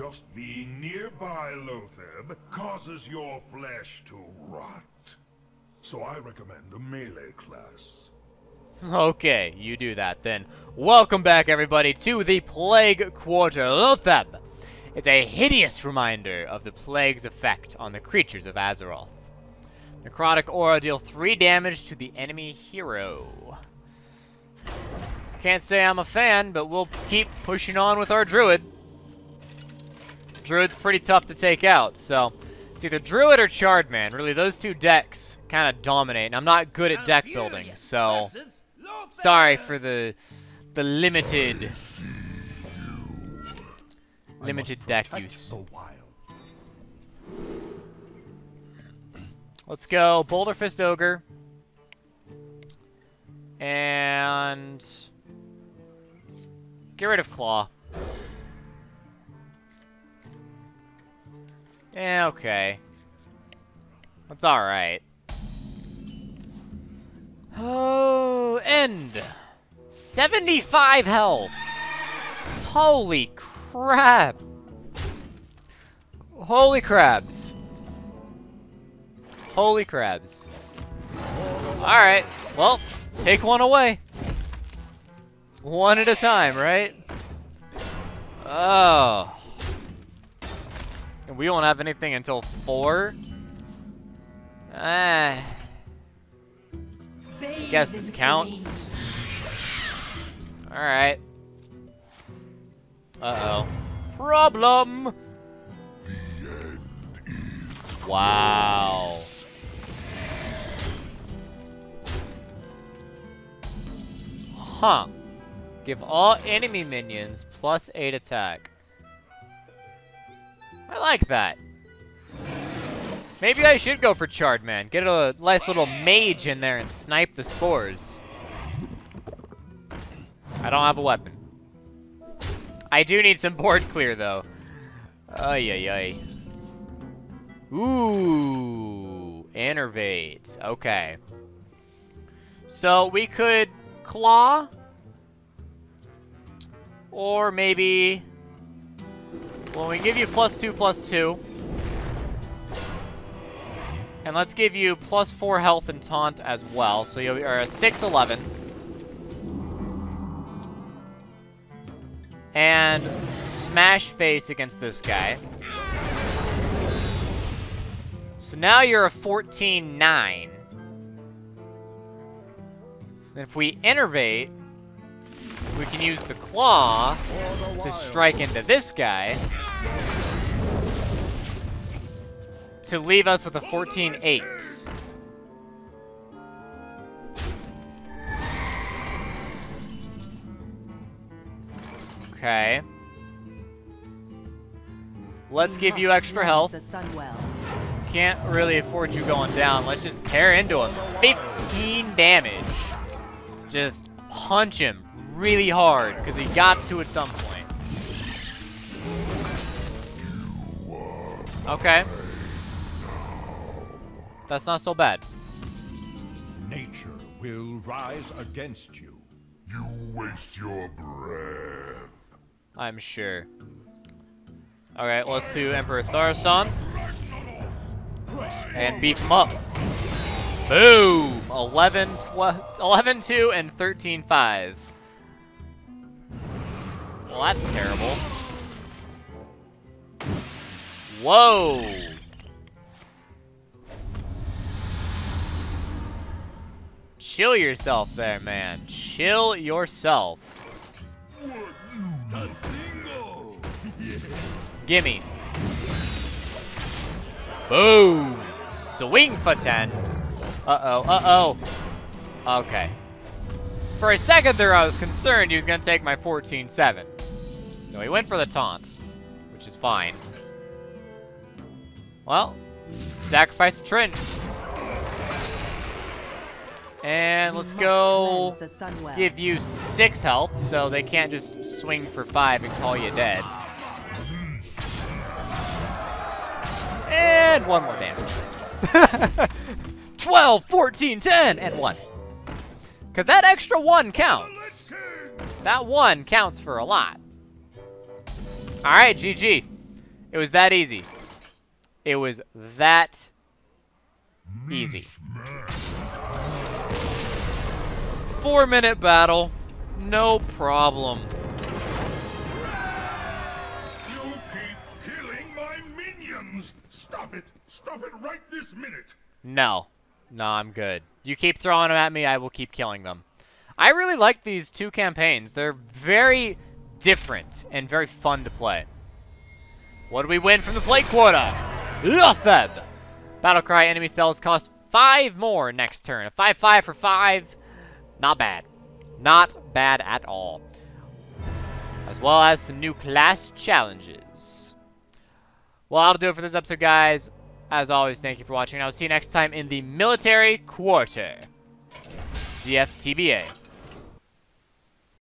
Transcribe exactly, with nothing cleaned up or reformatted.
Just being nearby, Loatheb, causes your flesh to rot. So I recommend a melee class. Okay, you do that then. Welcome back, everybody, to the Plague Quarter. Loatheb is a hideous reminder of the Plague's effect on the creatures of Azeroth. Necrotic aura deal three damage to the enemy hero. Can't say I'm a fan, but we'll keep pushing on with our druid. Druid's pretty tough to take out, so it's either druid or Chardman. Really, those two decks kind of dominate, and I'm not good at deck building, so sorry for the the limited limited deck use. Let's go Boulder Fist Ogre and get rid of Claw. Yeah, okay. That's alright. Oh, end! seventy-five health! Holy crap! Holy crabs. Holy crabs. Alright, well, take one away. One at a time, right? Oh. And we won't have anything until four? Ah. I guess this counts. Alright. Uh-oh. Problem! Wow. Huh. Give all enemy minions plus eight attack. I like that. Maybe I should go for Chardman. Get a nice little mage in there and snipe the spores. I don't have a weapon. I do need some board clear, though. Ay, ay, ay. Ooh. Enervate. Okay. So we could claw. Or maybe... well, we give you plus two, plus two. And let's give you plus four health and taunt as well. So you'll be a six eleven. And smash face against this guy. So now you're a fourteen nine. And if we enervate, we can use the claw to strike into this guy to leave us with a fourteen eight. Okay. Let's give you extra health. Can't really afford you going down. Let's just tear into him. fifteen damage. Just punch him really hard, because he got to at some point. Okay. That's not so bad. Nature will rise against you. You waste your breath. I'm sure. Alright, well, let's do Emperor Tharason. And beef him up. Boom! eleven two and thirteen five. Well, that's terrible. Whoa! Chill yourself there, man. Chill yourself. Gimme. Boom! Swing for ten. Uh-oh, uh-oh. Okay. For a second there, I was concerned he was going to take my fourteen seven. No, he went for the taunt, which is fine. Well, sacrifice a Trent. And let's go give you six health, so they can't just swing for five and call you dead. And one more damage. twelve, fourteen, ten, and one. Because that extra one counts. That one counts for a lot. Alright, G G. It was that easy. It was that easy. Four minute battle. No problem. You keep killing my minions. Stop it. Stop it right this minute. No. No, I'm good. You keep throwing them at me, I will keep killing them. I really like these two campaigns. They're very different and very fun to play. What do we win from the Plague Quarter? Loatheb! Battlecry enemy spells cost five more next turn. A five five for five. Not bad. Not bad at all. As well as some new class challenges. Well, that'll do it for this episode, guys. As always, thank you for watching, and I'll see you next time in the Military Quarter. D F T B A.